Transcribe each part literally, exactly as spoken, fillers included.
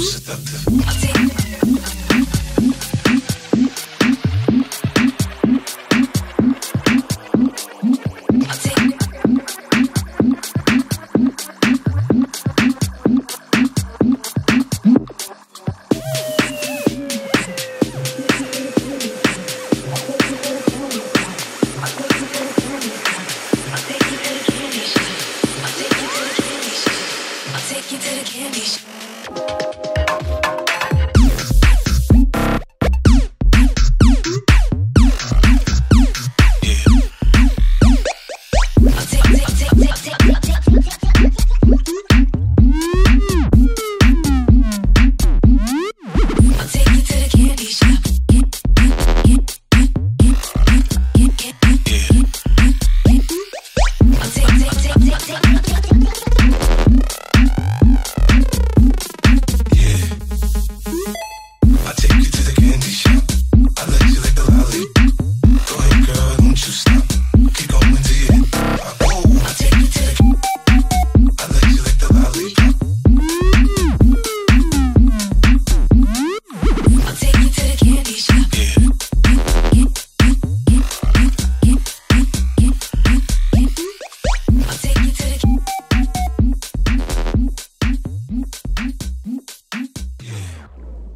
so seductive.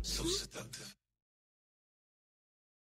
So seductive.